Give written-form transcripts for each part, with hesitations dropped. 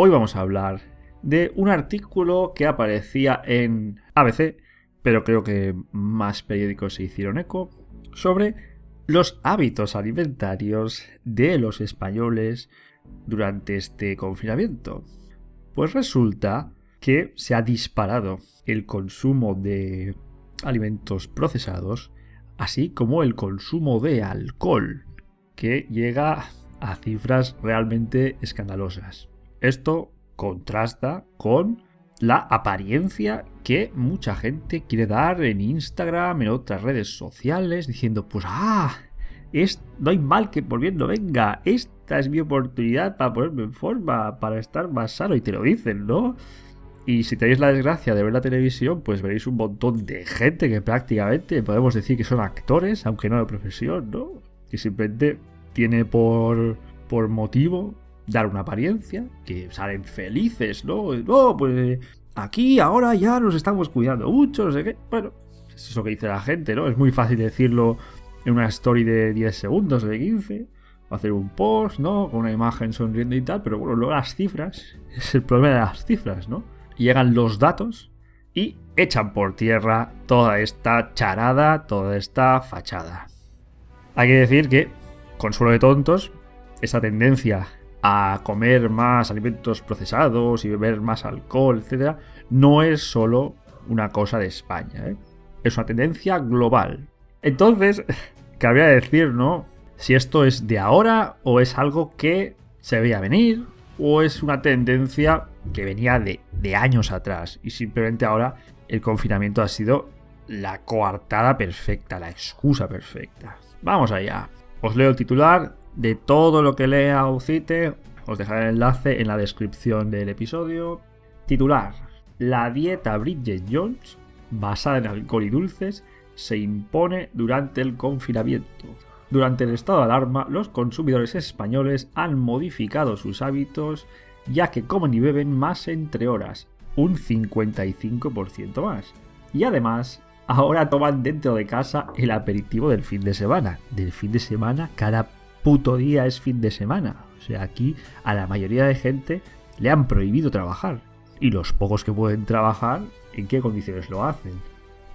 Hoy vamos a hablar de un artículo que aparecía en ABC, pero creo que más periódicos se hicieron eco, sobre los hábitos alimentarios de los españoles durante este confinamiento. Pues resulta que se ha disparado el consumo de alimentos procesados, así como el consumo de alcohol, que llega a cifras realmente escandalosas. Esto contrasta con la apariencia que mucha gente quiere dar en Instagram, en otras redes sociales, diciendo pues no hay mal que por bien no venga, esta es mi oportunidad para ponerme en forma, para estar más sano, y te lo dicen, ¿no? Y si tenéis la desgracia de ver la televisión, pues veréis un montón de gente que prácticamente podemos decir que son actores, aunque no de profesión, ¿no? Que simplemente tiene por motivo dar una apariencia, que salen felices, ¿no? No, pues aquí ahora ya nos estamos cuidando mucho, no sé qué. Bueno, es eso que dice la gente, ¿no? Es muy fácil decirlo en una story de 10 segundos, de 15, o hacer un post, ¿no? Con una imagen sonriendo y tal, pero bueno, luego las cifras, es el problema de las cifras, ¿no? Llegan los datos y echan por tierra toda esta charada, toda esta fachada. Hay que decir que, consuelo de tontos, esa tendencia a comer más alimentos procesados y beber más alcohol, etcétera, no es solo una cosa de España, ¿eh? Es una tendencia global. Entonces, cabría decir, ¿no? Si esto es de ahora o es algo que se veía venir, o es una tendencia que venía de años atrás y simplemente ahora el confinamiento ha sido la coartada perfecta, la excusa perfecta. Vamos allá. Os leo el titular. De todo lo que lea o cite, os dejaré el enlace en la descripción del episodio. Titular: la dieta Bridget Jones, basada en alcohol y dulces, se impone durante el confinamiento. Durante el estado de alarma, los consumidores españoles han modificado sus hábitos, ya que comen y beben más entre horas, un 55% más. Y además, ahora toman dentro de casa el aperitivo del fin de semana. Del fin de semana, cada puto día es fin de semana. O sea, aquí a la mayoría de gente le han prohibido trabajar. Y los pocos que pueden trabajar, ¿en qué condiciones lo hacen?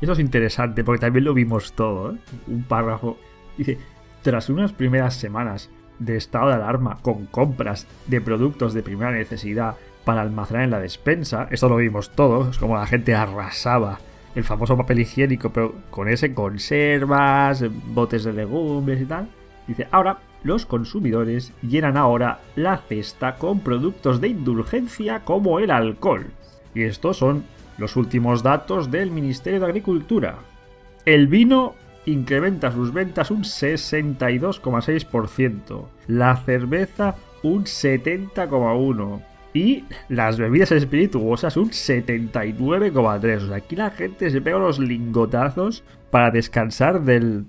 Eso es interesante porque también lo vimos todo, ¿eh? Un párrafo dice: tras unas primeras semanas de estado de alarma con compras de productos de primera necesidad para almacenar en la despensa, esto lo vimos todos, como la gente arrasaba el famoso papel higiénico, pero con ese conservas, botes de legumbres y tal. Dice, ahora los consumidores llenan ahora la cesta con productos de indulgencia como el alcohol. Y estos son los últimos datos del Ministerio de Agricultura. El vino incrementa sus ventas un 62,6%, la cerveza un 70,1% y las bebidas espirituosas un 79,3%. O sea, aquí la gente se pega los lingotazos para descansar del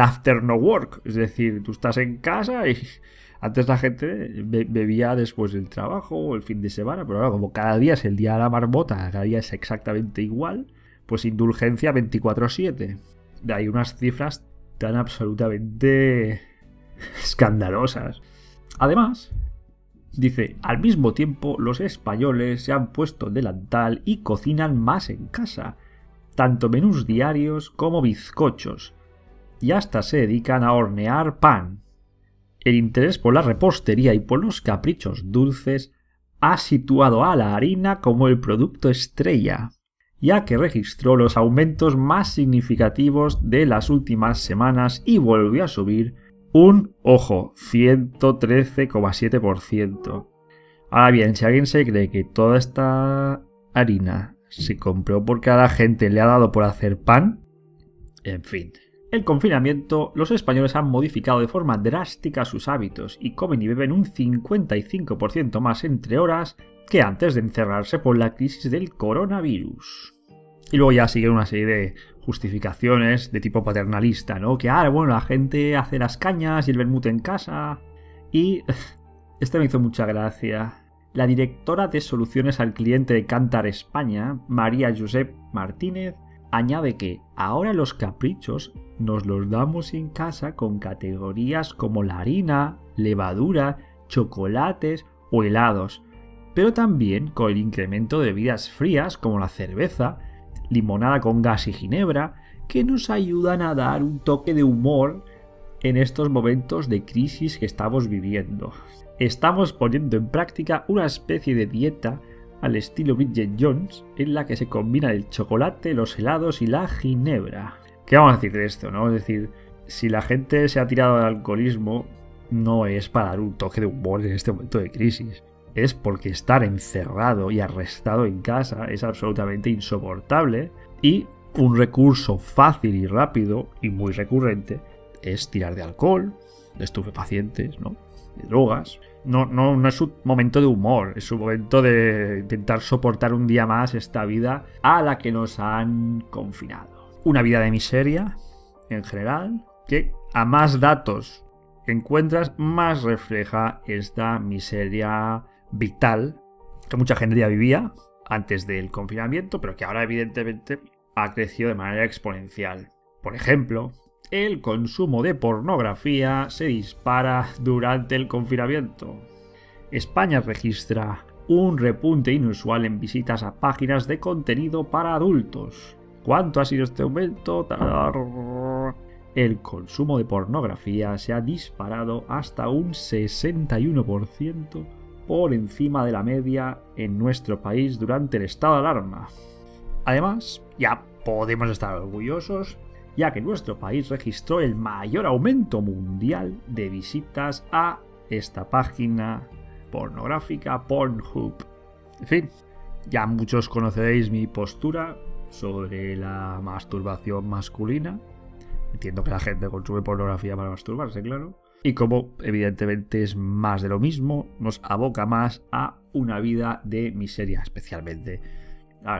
after no work. Es decir, tú estás en casa y antes la gente bebía después del trabajo o el fin de semana, pero ahora como cada día es el día de la marmota, cada día es exactamente igual, pues indulgencia 24/7. Hay unas cifras tan absolutamente escandalosas. Además, dice, al mismo tiempo los españoles se han puesto delantal y cocinan más en casa, tanto menús diarios como bizcochos, y hasta se dedican a hornear pan. El interés por la repostería y por los caprichos dulces ha situado a la harina como el producto estrella, ya que registró los aumentos más significativos de las últimas semanas y volvió a subir un, ojo, 113,7%. Ahora bien, si alguien se cree que toda esta harina se compró porque a la gente le ha dado por hacer pan, en fin. En el confinamiento, los españoles han modificado de forma drástica sus hábitos y comen y beben un 55% más entre horas que antes de encerrarse por la crisis del coronavirus. Y luego ya sigue una serie de justificaciones de tipo paternalista, ¿no? Que, bueno, la gente hace las cañas y el vermut en casa. Y este me hizo mucha gracia. La directora de soluciones al cliente de Cantar España, María Josep Martínez, añade que ahora los caprichos nos los damos en casa con categorías como la harina, levadura, chocolates o helados, pero también con el incremento de bebidas frías como la cerveza, limonada con gas y ginebra, que nos ayudan a dar un toque de humor en estos momentos de crisis que estamos viviendo. Estamos poniendo en práctica una especie de dieta al estilo Bridget Jones, en la que se combina el chocolate, los helados y la ginebra. ¿Qué vamos a decir de esto, no? Es decir, si la gente se ha tirado al alcoholismo, no es para dar un toque de humor en este momento de crisis. Es porque estar encerrado y arrestado en casa es absolutamente insoportable, y un recurso fácil y rápido y muy recurrente es tirar de alcohol, de estupefacientes, ¿no?, de drogas. No es un momento de humor, es un momento de intentar soportar un día más esta vida a la que nos han confinado. Una vida de miseria, en general, que a más datos encuentras, más refleja esta miseria vital que mucha gente ya vivía antes del confinamiento, pero que ahora evidentemente ha crecido de manera exponencial. Por ejemplo, el consumo de pornografía se dispara durante el confinamiento. España registra un repunte inusual en visitas a páginas de contenido para adultos. ¿Cuánto ha sido este aumento? El consumo de pornografía se ha disparado hasta un 61% por encima de la media en nuestro país durante el estado de alarma. Además, ya podemos estar orgullosos, ya que nuestro país registró el mayor aumento mundial de visitas a esta página pornográfica, Pornhub. En fin, ya muchos conoceréis mi postura sobre la masturbación masculina. Entiendo que la gente consume pornografía para masturbarse, claro. Y como evidentemente es más de lo mismo, nos aboca más a una vida de miseria, especialmente.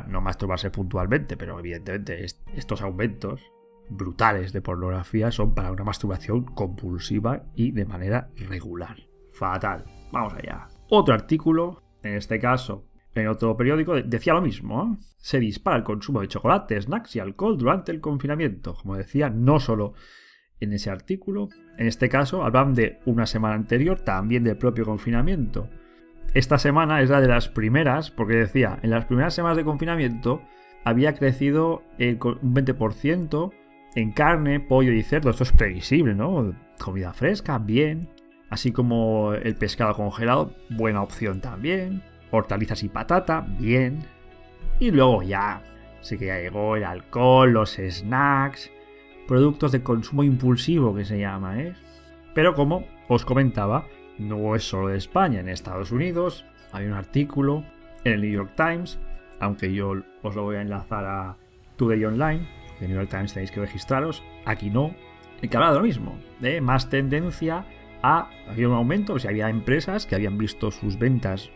No masturbarse puntualmente, pero evidentemente estos aumentos brutales de pornografía son para una masturbación compulsiva y de manera regular. Fatal. Vamos allá. Otro artículo, en este caso en otro periódico, decía lo mismo, ¿eh? Se dispara el consumo de chocolate, snacks y alcohol durante el confinamiento. Como decía, no solo en ese artículo. En este caso hablan de una semana anterior, también del propio confinamiento. Esta semana es la de las primeras, porque decía, en las primeras semanas de confinamiento había crecido un 20% en carne, pollo y cerdo. Esto es previsible, ¿no? Comida fresca, bien. Así como el pescado congelado, buena opción también. Hortalizas y patata, bien. Y luego ya, sí que ya llegó el alcohol, los snacks, productos de consumo impulsivo que se llama, ¿eh? Pero como os comentaba, no es solo de España. En Estados Unidos hay un artículo en el New York Times, aunque yo os lo voy a enlazar a Today Online, que en New York Times tenéis que registraros, aquí no, que habla de lo mismo, de más tendencia a... Había un aumento, pues había empresas que habían visto sus ventas,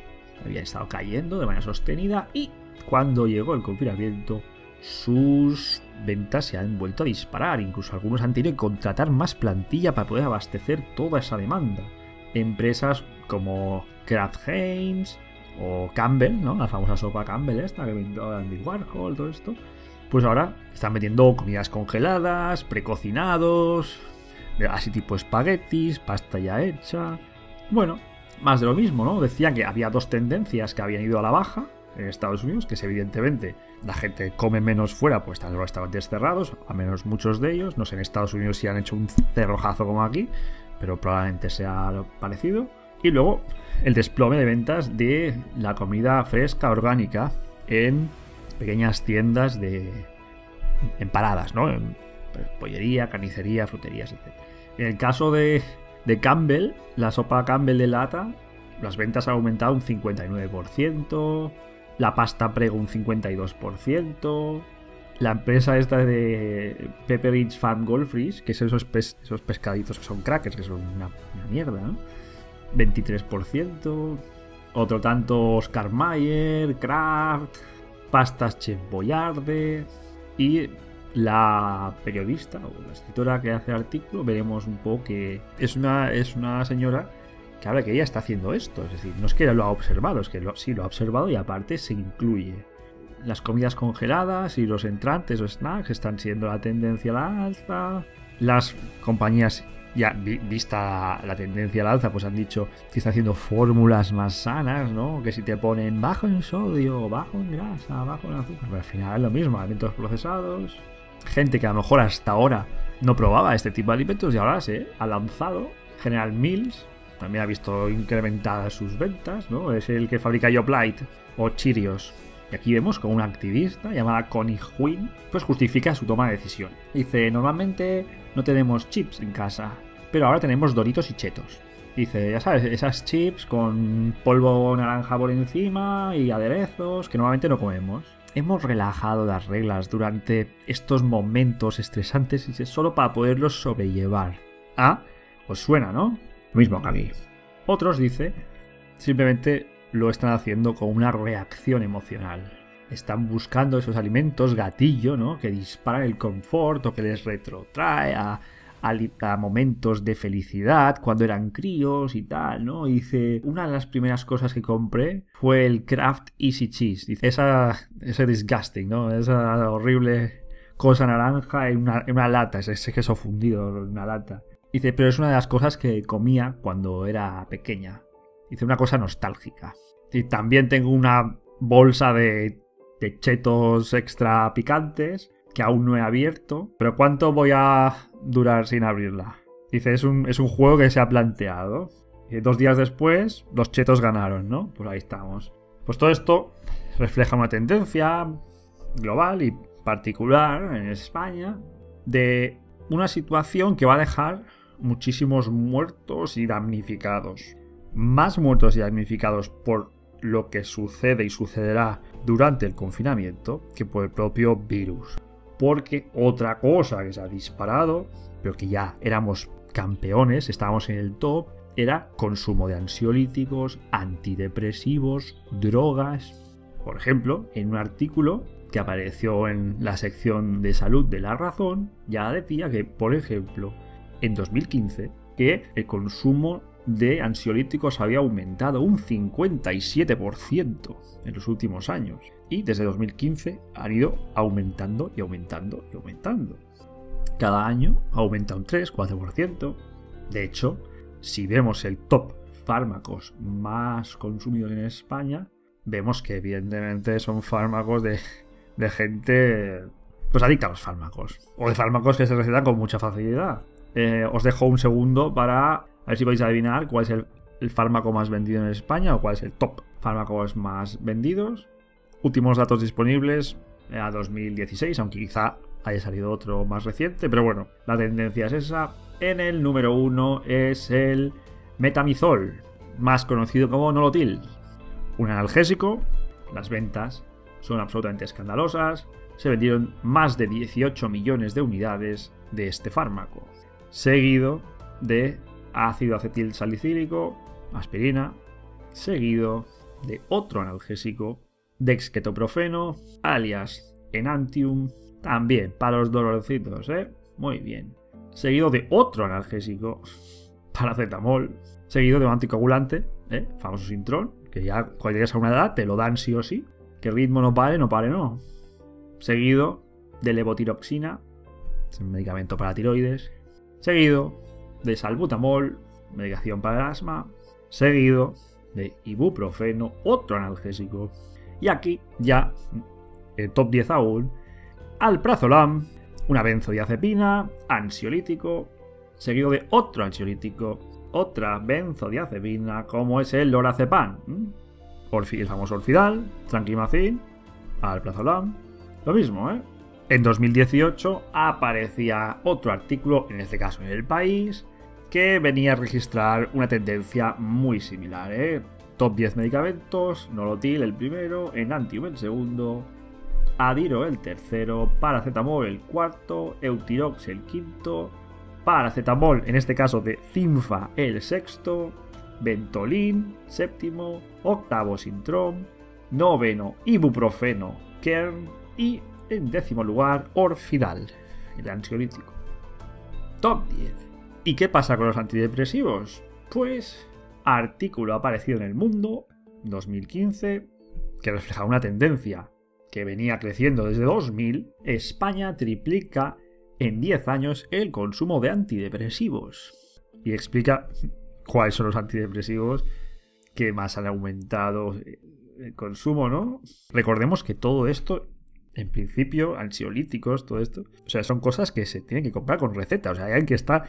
habían estado cayendo de manera sostenida, y cuando llegó el confinamiento, sus ventas se han vuelto a disparar, incluso algunos han tenido que contratar más plantilla para poder abastecer toda esa demanda. Empresas como Kraft Heinz o Campbell, ¿no?, la famosa sopa Campbell esta que inventó Andy Warhol, todo esto, pues ahora están metiendo comidas congeladas, precocinados, así tipo espaguetis, pasta ya hecha. Bueno, más de lo mismo, ¿no? Decían que había dos tendencias que habían ido a la baja en Estados Unidos, que es evidentemente la gente come menos fuera, pues están los restaurantes cerrados, a menos muchos de ellos. No sé en Estados Unidos si han hecho un cerrojazo como aquí, pero probablemente sea lo parecido. Y luego el desplome de ventas de la comida fresca orgánica en pequeñas tiendas en paradas, ¿no?, en pollería, carnicería, fruterías, etc. En el caso de Campbell, la sopa Campbell de lata, las ventas han aumentado un 59%, la pasta prego un 52%, la empresa esta de Pepperidge Farm Goldfish, que son esos pescaditos que son crackers, que son una mierda, ¿no?, 23%, otro tanto Oscar Mayer, Kraft, pastas Chef Boyardee, y la periodista o la escritora que hace el artículo, veremos un poco que es una señora que habla que ella está haciendo esto. Es decir, no es que ella lo ha observado, es que sí lo ha observado, y aparte se incluye. Las comidas congeladas y los entrantes o snacks están siendo la tendencia a la alza. Las compañías ya vista la tendencia al alza, pues han dicho que está haciendo fórmulas más sanas, ¿no? Que si te ponen bajo en sodio, bajo en grasa, bajo en azúcar, pero al final es lo mismo, alimentos procesados. Gente que a lo mejor hasta ahora no probaba este tipo de alimentos y ahora se ha lanzado. General Mills también ha visto incrementadas sus ventas, ¿no? Es el que fabrica Yoplait o Cheerios. Y aquí vemos como una activista llamada Connie Quinn pues justifica su toma de decisión. Dice, normalmente no tenemos chips en casa, pero ahora tenemos Doritos y Chetos. Dice, ya sabes, esas chips con polvo naranja por encima y aderezos que normalmente no comemos. Hemos relajado las reglas durante estos momentos estresantes y solo para poderlos sobrellevar. Ah, os suena, ¿no? Lo mismo que a mí. Otros, dice, simplemente lo están haciendo con una reacción emocional. Están buscando esos alimentos gatillo, ¿no? Que disparan el confort o que les retrotrae a momentos de felicidad cuando eran críos y tal, ¿no? Y dice, una de las primeras cosas que compré fue el Kraft Easy Cheese. Dice, ese disgusting, ¿no? Esa horrible cosa naranja en una lata, ese queso fundido en una lata. Dice, pero es una de las cosas que comía cuando era pequeña. Dice, una cosa nostálgica. Y también tengo una bolsa de chetos extra picantes que aún no he abierto. Pero ¿cuánto voy a durar sin abrirla? Dice, es un juego que se ha planteado. Y 2 días después, los chetos ganaron, ¿no? Pues ahí estamos. Pues todo esto refleja una tendencia global y particular en España de una situación que va a dejar muchísimos muertos y damnificados. Más muertos y damnificados por lo que sucede y sucederá durante el confinamiento que por el propio virus. Porque otra cosa que se ha disparado, pero que ya éramos campeones, estábamos en el top, era consumo de ansiolíticos, antidepresivos, drogas. Por ejemplo, en un artículo que apareció en la sección de salud de La Razón, ya decía que, por ejemplo, en 2015, que el consumo de ansiolíticos había aumentado un 57% en los últimos años. Y desde 2015 han ido aumentando y aumentando y aumentando. Cada año aumenta un 3-4%. De hecho, si vemos el top fármacos más consumidos en España, vemos que evidentemente son fármacos de gente pues adicta a los fármacos. O de fármacos que se recetan con mucha facilidad. Os dejo un segundo para a ver si vais a adivinar cuál es el fármaco más vendido en España o cuál es el top fármacos más vendidos. Últimos datos disponibles a 2016, aunque quizá haya salido otro más reciente, pero bueno, la tendencia es esa. En el número 1 es el metamizol, más conocido como nolotil. Un analgésico. Las ventas son absolutamente escandalosas. Se vendieron más de 18 millones de unidades de este fármaco. Seguido de ácido acetil salicílico, aspirina, seguido de otro analgésico, dexketoprofeno, alias Enantium, también para los dolorcitos, muy bien. Seguido de otro analgésico, paracetamol, seguido de un anticoagulante, famoso Sintrón, que ya cuando llegas a una edad te lo dan sí o sí, que ritmo no pare, no pare, no. Seguido de levotiroxina, es un medicamento para tiroides, seguido de salbutamol, medicación para el asma, seguido de ibuprofeno, otro analgésico. Y aquí ya, el top 10 aún, alprazolam, una benzodiazepina, ansiolítico, seguido de otro ansiolítico, otra benzodiazepina, como es el lorazepam, el famoso Orfidal, Trankimazin, alprazolam, lo mismo, ¿eh? En 2018 aparecía otro artículo, en este caso en El País, que venía a registrar una tendencia muy similar, Top 10 medicamentos, nolotil el primero, enantium el segundo, adiro el tercero, paracetamol el cuarto, eutirox el quinto, paracetamol, en este caso de cinfa, el sexto, ventolin, séptimo, octavo Sintrom, noveno ibuprofeno, Kern y en décimo lugar Orfidal, el ansiolítico. Top 10. ¿Y qué pasa con los antidepresivos? Pues, artículo aparecido en El Mundo, 2015, que refleja una tendencia que venía creciendo desde 2000. España triplica en 10 años el consumo de antidepresivos. Y explica cuáles son los antidepresivos que más han aumentado el consumo, ¿no? Recordemos que todo esto, en principio, ansiolíticos, todo esto, o sea, son cosas que se tienen que comprar con receta. O sea, hay alguien que está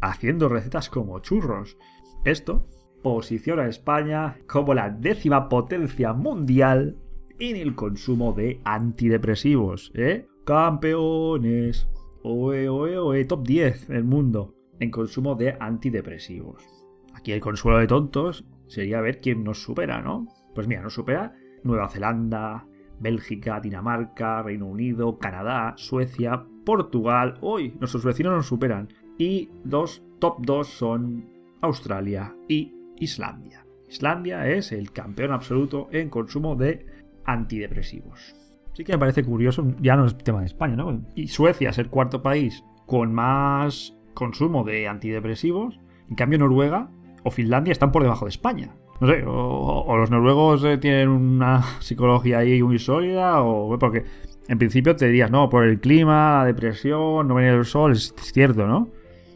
haciendo recetas como churros. Esto posiciona a España como la 10ª potencia mundial en el consumo de antidepresivos, ¿eh? Campeones, oe, oe, oe, top 10 del mundo en consumo de antidepresivos. Aquí el consuelo de tontos sería ver quién nos supera, ¿no? Pues mira, nos supera Nueva Zelanda, Bélgica, Dinamarca, Reino Unido, Canadá, Suecia, Portugal. ¡Uy! Nuestros vecinos nos superan. Y los top 2 son Australia y Islandia. Islandia es el campeón absoluto en consumo de antidepresivos. Sí que me parece curioso, ya no es tema de España, ¿no? Y Suecia es el cuarto país con más consumo de antidepresivos. En cambio, Noruega o Finlandia están por debajo de España. No sé, o los noruegos tienen una psicología ahí muy sólida, o porque en principio te dirías, no, por el clima, la depresión, no venir el sol, es cierto, ¿no?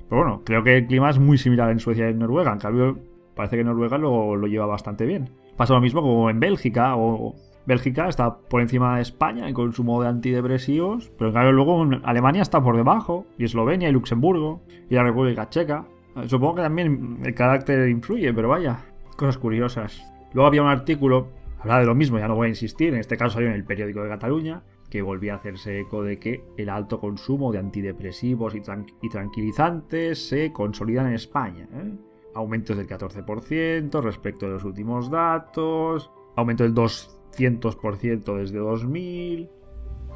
Pero bueno, creo que el clima es muy similar en Suecia y en Noruega. En cambio, parece que Noruega lo lleva bastante bien. Pasa lo mismo como en Bélgica, o Bélgica está por encima de España en consumo de antidepresivos, pero en cambio luego Alemania está por debajo, y Eslovenia, y Luxemburgo, y la República Checa. Supongo que también el carácter influye, pero vaya, cosas curiosas. Luego había un artículo, hablaba de lo mismo, ya no voy a insistir, en este caso salió en el periódico de Cataluña, que volvía a hacerse eco de que el alto consumo de antidepresivos y tranquilizantes se consolidan en España, ¿eh? Aumentos del 14% respecto de los últimos datos, aumento del 200% desde 2000,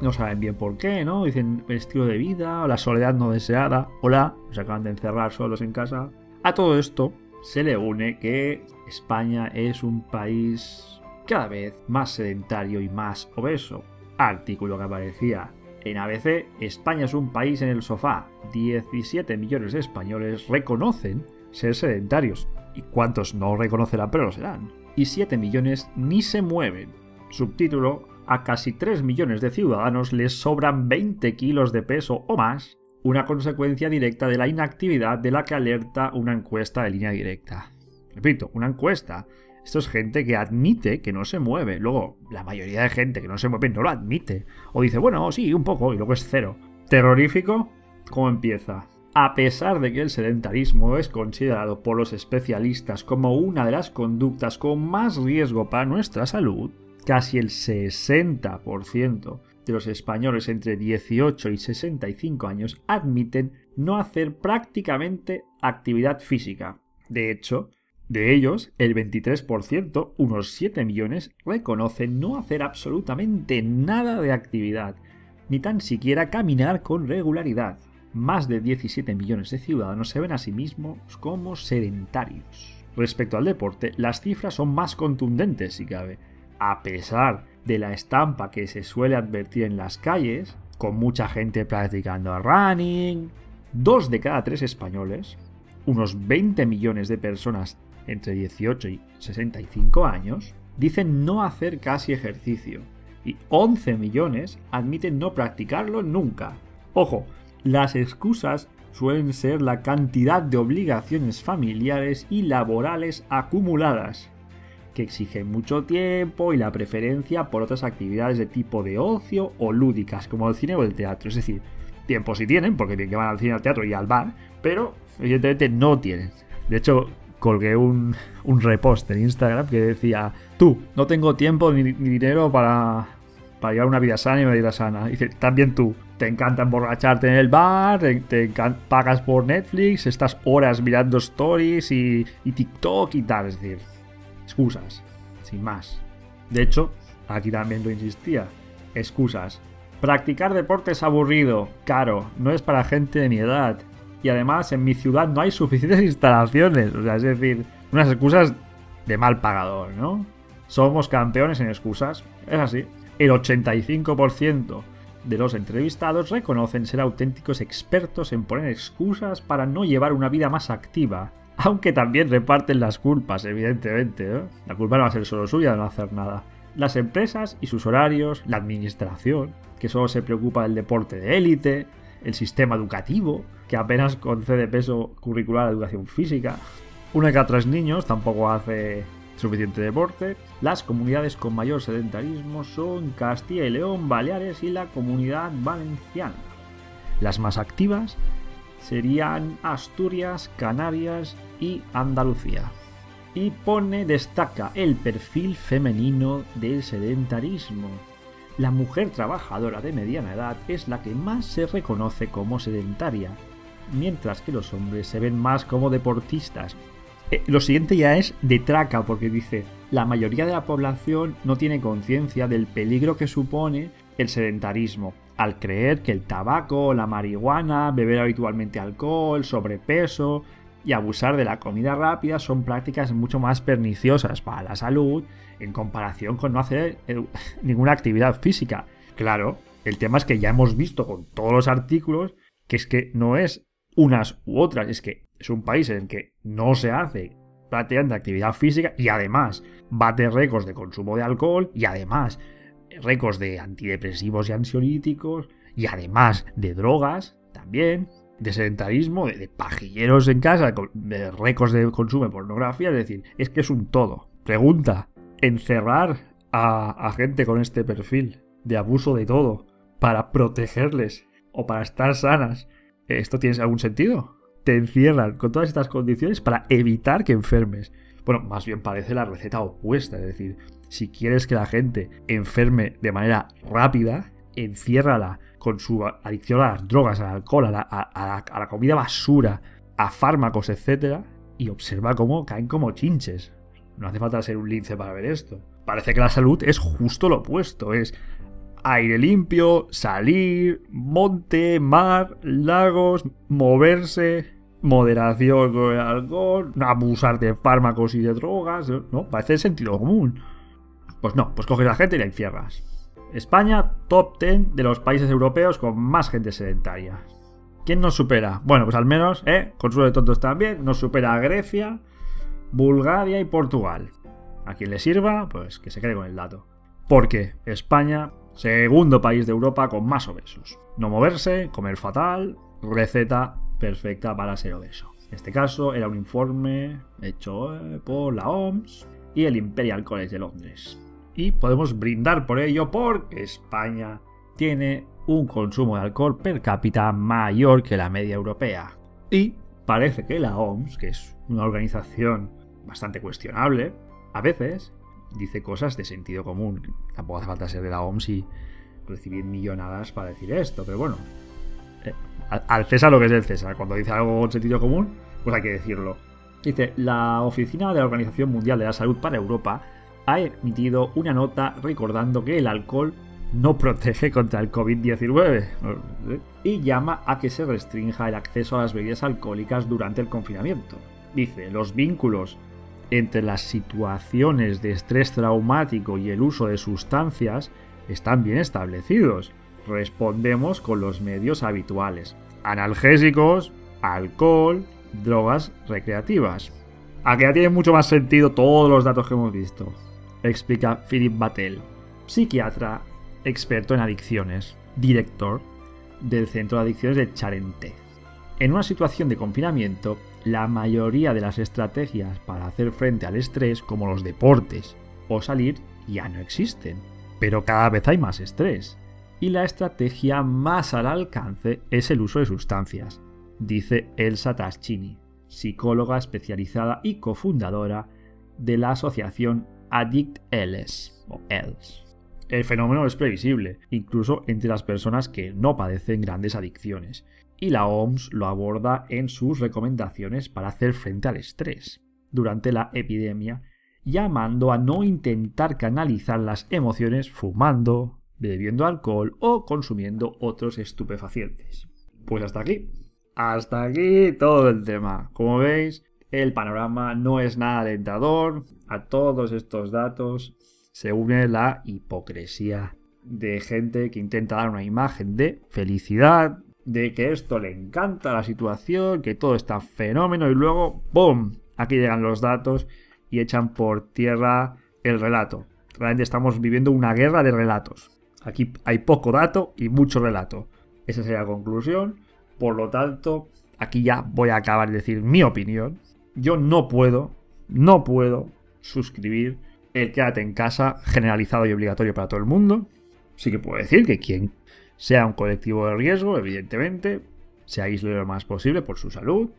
no saben bien por qué, ¿no? Dicen el estilo de vida, o la soledad no deseada, o se acaban de encerrar solos en casa. A todo esto se le une que España es un país cada vez más sedentario y más obeso. Artículo que aparecía en ABC, España es un país en el sofá, 17 millones de españoles reconocen ser sedentarios, y cuántos no reconocerán pero lo serán, y 7 millones ni se mueven. Subtítulo, a casi 3 millones de ciudadanos les sobran 20 kilos de peso o más, una consecuencia directa de la inactividad de la que alerta una encuesta de Línea Directa. Repito, una encuesta. Esto es gente que admite que no se mueve. Luego, la mayoría de gente que no se mueve no lo admite. O dice, bueno, sí, un poco, y luego es cero. ¿Terrorífico? ¿Cómo empieza? A pesar de que el sedentarismo es considerado por los especialistas como una de las conductas con más riesgo para nuestra salud, casi el 60% de los españoles entre 18 y 65 años admiten no hacer prácticamente actividad física. De hecho, de ellos, el 23%, unos 7 millones, reconocen no hacer absolutamente nada de actividad, ni tan siquiera caminar con regularidad. Más de 17 millones de ciudadanos se ven a sí mismos como sedentarios. Respecto al deporte, las cifras son más contundentes, si cabe. A pesar de la estampa que se suele advertir en las calles, con mucha gente practicando running, 2 de cada 3 españoles, unos 20 millones de personas entre 18 y 65 años, dicen no hacer casi ejercicio, y 11 millones admiten no practicarlo nunca. Ojo, las excusas suelen ser la cantidad de obligaciones familiares y laborales acumuladas, que exigen mucho tiempo, y la preferencia por otras actividades de tipo de ocio o lúdicas, como el cine o el teatro. Es decir, tiempo sí tienen, porque tienen que van al cine, al teatro y al bar, pero evidentemente no tienen. De hecho, colgué un repost en Instagram que decía, tú, no tengo tiempo ni dinero para llevar una vida sana y una vida sana. Y dice, también tú, te encanta emborracharte en el bar, pagas por Netflix, estás horas mirando stories y TikTok y tal. Es decir, excusas, sin más. De hecho, aquí también lo insistía, excusas. Practicar deporte es aburrido, caro, no es para gente de mi edad. Y además en mi ciudad no hay suficientes instalaciones. O sea, es decir, unas excusas de mal pagador, ¿no? Somos campeones en excusas. Es así. El 85% de los entrevistados reconocen ser auténticos expertos en poner excusas para no llevar una vida más activa. Aunque también reparten las culpas, evidentemente, ¿eh? La culpa no va a ser solo suya de no hacer nada. Las empresas y sus horarios, la administración, que solo se preocupa del deporte de élite, el sistema educativo, que apenas concede peso curricular a educación física. Una de cada 3 niños tampoco hace suficiente deporte. Las comunidades con mayor sedentarismo son Castilla y León, Baleares y la Comunidad Valenciana. Las más activas serían Asturias, Canarias y Andalucía. Y pone, destaca el perfil femenino del sedentarismo. La mujer trabajadora de mediana edad es la que más se reconoce como sedentaria, mientras que los hombres se ven más como deportistas. Lo siguiente ya es de traca, porque dice: la mayoría de la población no tiene conciencia del peligro que supone el sedentarismo, al creer que el tabaco, la marihuana, beber habitualmente alcohol, sobrepeso y abusar de la comida rápida son prácticas mucho más perniciosas para la salud en comparación con no hacer ninguna actividad física. Claro, el tema es que ya hemos visto con todos los artículos que es que no es unas u otras, es que es un país en el que no se hace prácticamente actividad física y además bate récords de consumo de alcohol y además récords de antidepresivos y ansiolíticos y además de drogas también, de sedentarismo, de pajilleros en casa, de récords de consumo de pornografía. Es decir, es que es un todo. Pregunta: ¿encerrar a gente con este perfil de abuso de todo para protegerles o para estar sanas, esto tiene algún sentido? Te encierran con todas estas condiciones para evitar que enfermes. Bueno, más bien parece la receta opuesta. Es decir, si quieres que la gente enferme de manera rápida, enciérrala con su adicción a las drogas, al alcohol, a la comida basura, a fármacos, etc. Y observa cómo caen como chinches. No hace falta ser un lince para ver esto. Parece que la salud es justo lo opuesto. Es aire limpio, salir, monte, mar, lagos, moverse, moderación con el alcohol, no abusar de fármacos y de drogas, ¿no? Parece sentido común. Pues no, pues coges a la gente y la encierras. España, top 10 de los países europeos con más gente sedentaria. ¿Quién nos supera? Bueno, pues al menos, consuelo de tontos también, nos supera a Grecia, Bulgaria y Portugal. A quien le sirva, pues que se quede con el dato. Porque España, segundo país de Europa con más obesos. No moverse, comer fatal, receta perfecta para ser obeso. En este caso era un informe hecho por la OMS y el Imperial College de Londres. Y podemos brindar por ello porque España tiene un consumo de alcohol per cápita mayor que la media europea. Y parece que la OMS, que es una organización bastante cuestionable, a veces dice cosas de sentido común. Tampoco hace falta ser de la OMS y recibir millonadas para decir esto, pero bueno. Al César lo que es el César. Cuando dice algo con sentido común, pues hay que decirlo. Dice: la Oficina de la Organización Mundial de la Salud para Europa ha emitido una nota recordando que el alcohol no protege contra el COVID-19 y llama a que se restrinja el acceso a las bebidas alcohólicas durante el confinamiento. Dice: los vínculos entre las situaciones de estrés traumático y el uso de sustancias están bien establecidos. Respondemos con los medios habituales: analgésicos, alcohol, drogas recreativas. A que ya tiene mucho más sentido todos los datos que hemos visto, explica Philippe Batel, psiquiatra, experto en adicciones, director del Centro de Adicciones de Charente. En una situación de confinamiento, la mayoría de las estrategias para hacer frente al estrés, como los deportes o salir, ya no existen. Pero cada vez hay más estrés. Y la estrategia más al alcance es el uso de sustancias, dice Elsa Taschini, psicóloga especializada y cofundadora de la asociación Addict Els. El fenómeno es previsible, incluso entre las personas que no padecen grandes adicciones, y la OMS lo aborda en sus recomendaciones para hacer frente al estrés durante la epidemia, llamando a no intentar canalizar las emociones fumando, bebiendo alcohol o consumiendo otros estupefacientes. Pues hasta aquí. Hasta aquí todo el tema. Como veis, el panorama no es nada alentador. A todos estos datos se une la hipocresía de gente que intenta dar una imagen de felicidad, de que esto le encanta la situación, que todo está fenómeno, y luego ¡boom! Aquí llegan los datos y echan por tierra el relato. Realmente estamos viviendo una guerra de relatos. Aquí hay poco dato y mucho relato. Esa sería la conclusión. Por lo tanto, aquí ya voy a acabar de decir mi opinión. Yo no puedo suscribir el quédate en casa generalizado y obligatorio para todo el mundo. Sí que puedo decir que quien sea un colectivo de riesgo, evidentemente, se aísle lo más posible por su salud.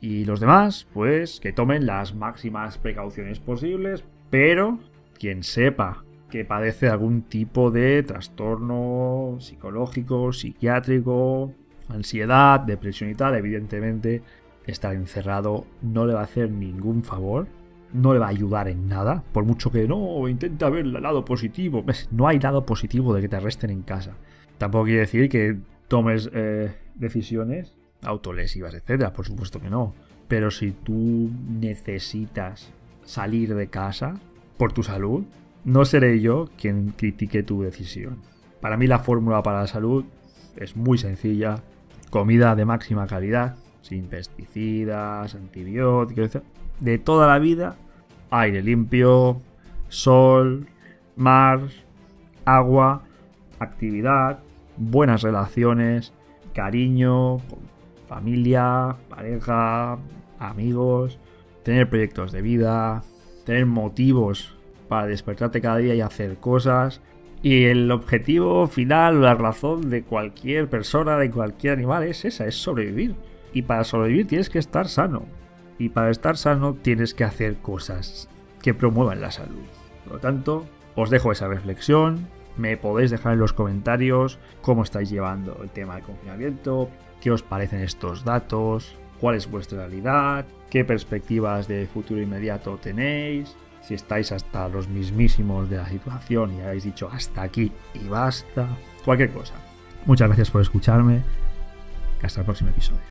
Y los demás, pues, que tomen las máximas precauciones posibles. Pero quien sepa que padece algún tipo de trastorno psicológico, psiquiátrico, ansiedad, depresión y tal, evidentemente, estar encerrado no le va a hacer ningún favor, no le va a ayudar en nada, por mucho que no intenta ver el lado positivo. No hay lado positivo de que te arresten en casa. Tampoco quiere decir que tomes decisiones autolesivas, etcétera, por supuesto que no. Pero si tú necesitas salir de casa por tu salud, no seré yo quien critique tu decisión. Para mí la fórmula para la salud es muy sencilla: comida de máxima calidad, sin pesticidas, antibióticos, de toda la vida, aire limpio, sol, mar, agua, actividad, buenas relaciones, cariño, familia, pareja, amigos, tener proyectos de vida, tener motivos para despertarte cada día y hacer cosas. Y el objetivo final, la razón de cualquier persona, de cualquier animal, es esa, es sobrevivir. Y para sobrevivir tienes que estar sano. Y para estar sano tienes que hacer cosas que promuevan la salud. Por lo tanto, os dejo esa reflexión. Me podéis dejar en los comentarios cómo estáis llevando el tema del confinamiento, qué os parecen estos datos, cuál es vuestra realidad, qué perspectivas de futuro inmediato tenéis, si estáis hasta los mismísimos de la situación y habéis dicho hasta aquí y basta, cualquier cosa. Muchas gracias por escucharme. Hasta el próximo episodio.